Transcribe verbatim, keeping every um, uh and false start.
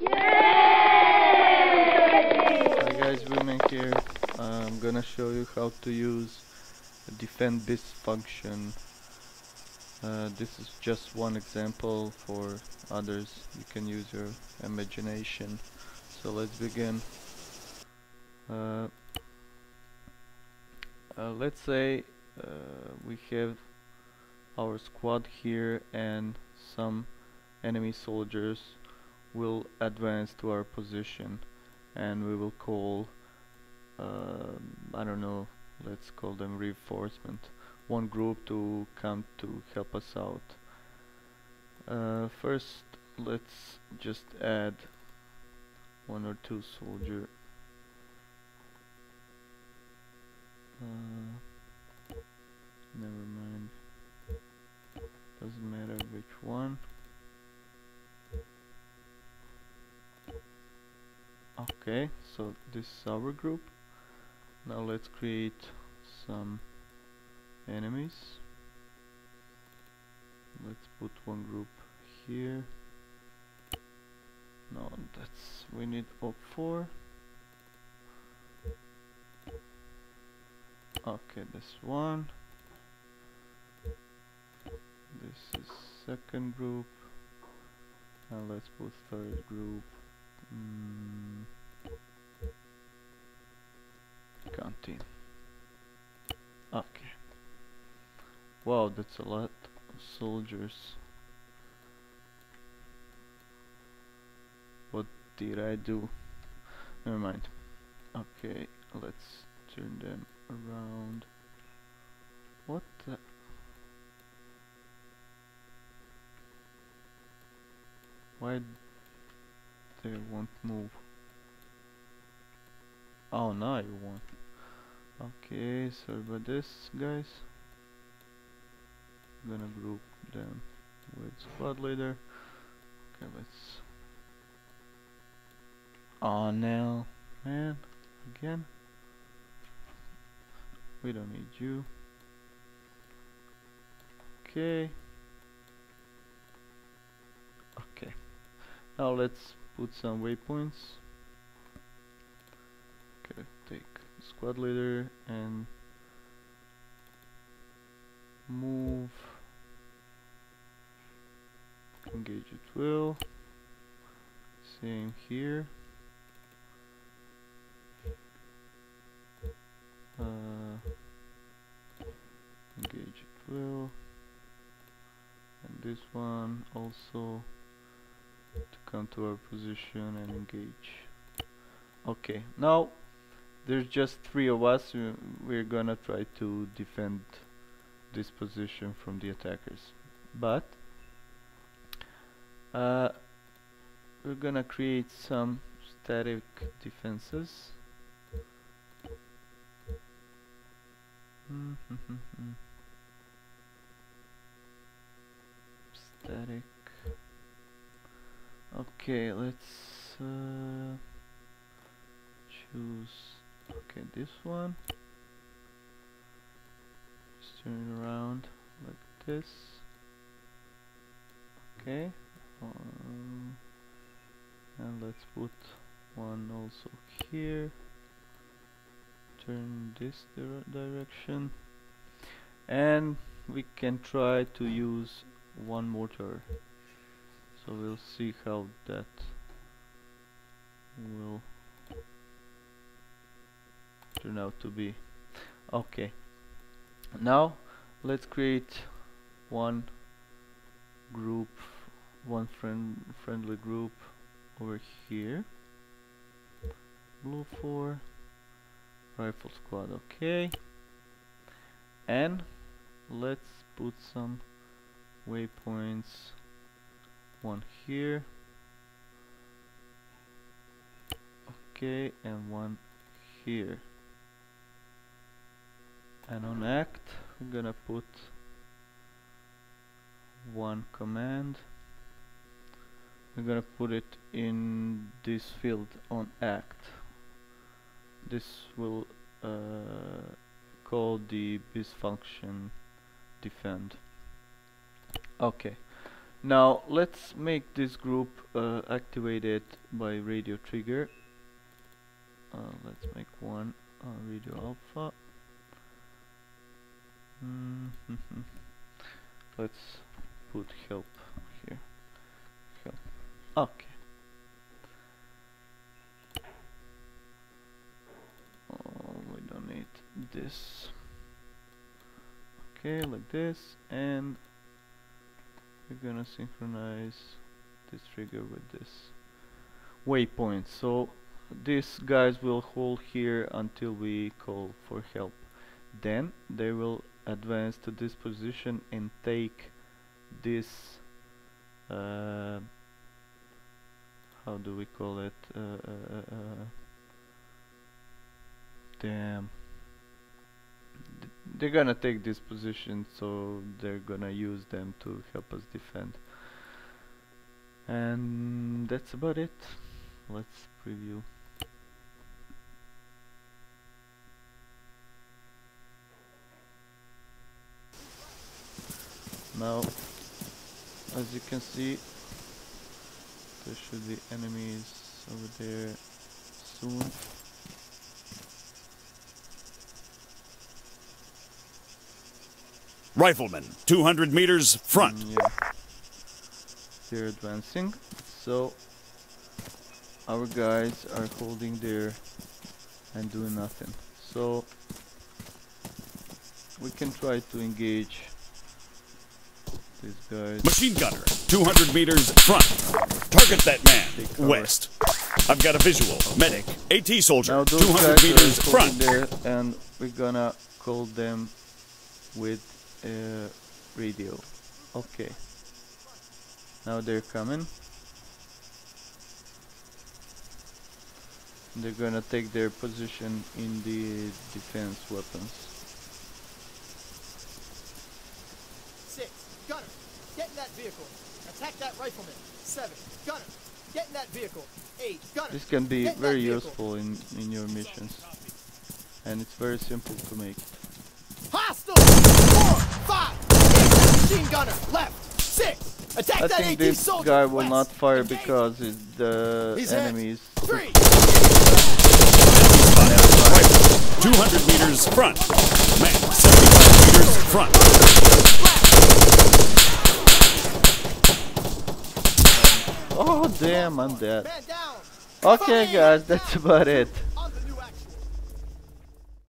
Yay! Hi guys, VUman here. I'm gonna show you how to use the defend B I S function. Uh, this is just one example. For others, you can use your imagination. So let's begin. Uh, uh, let's say uh, we have our squad here and some enemy soldiers will advance to our position, and we will call uh, I don't know, let's call them reinforcement, one group to come to help us out. Uh, first let's just add one or two soldier. Uh, never mind, doesn't matter which one. Okay, so this is our group. Now let's create some enemies. Let's put one group here. No, that's, we need O P four. Okay, this one. This is second group. Now let's put third group. Mm. Canteen. Okay. Wow, that's a lot of soldiers. What did I do? Never mind. Okay, let's turn them around. What the? Why they won't move? Oh, now you won't. Okay, sorry about this, guys. I'm gonna group them with squad leader. Okay, let's. Oh no, man, again. We don't need you. Okay. Okay. Now let's put some waypoints. Okay, take squad leader and move. Engage at will. Same here. Uh, engage at will. And this one also to come to our position and engage. Okay, now there's just three of us. We're gonna try to defend this position from the attackers, but uh, we're gonna create some static defenses. Static. Okay, let's uh, choose. Okay, this one. Just turn it around like this. Okay, um, and let's put one also here. Turn this dire direction, and we can try to use one mortar. So we'll see how that will turn out to be. Okay, now let's create one group, one friend friendly group over here. Blue four, rifle squad. Okay, and let's put some waypoints. One here. Okay, and one here. And on act, I'm gonna put one command. We're gonna put it in this field on act. This will uh, call the B I S function defend. Okay. Now let's make this group uh, activated by radio trigger. Uh, let's make one uh, radio alpha. Mm-hmm. Let's put help here. Help. Okay. Oh, we don't need this. Okay, like this, and we're gonna synchronize this trigger with this waypoint. So these guys will hold here until we call for help. Then they will advance to this position and take this uh, how do we call it uh, uh, uh, uh, damn Th they're gonna take this position, so they're gonna use them to help us defend. And that's about it. Let's preview. Now, as you can see, there should be enemies over there soon. Rifleman, two hundred meters front. Mm, yeah. They're advancing, so our guys are holding there and doing nothing. So we can try to engage these guys. Machine gunner, two hundred meters front. Target that man, west. I've got a visual. Okay. Medic, AT soldier, now those two hundred meters front. There, and we're gonna call them with Uh, radio. Okay. Now they're coming. They're gonna take their position in the defense weapons. Six, gunner, get in that vehicle. Attack that rifleman. Seven, gunner, get in that vehicle. Eight, gunner. This can be get very useful in in your missions, and it's very simple to make. Hostile! Four, five, six, machine gunner, left, six, attack I that think this soldier, guy will west, not fire because the He's enemies... Three! two hundred meters front, man, seventy-five meters front. Oh damn, I'm dead. Okay guys, that's about it.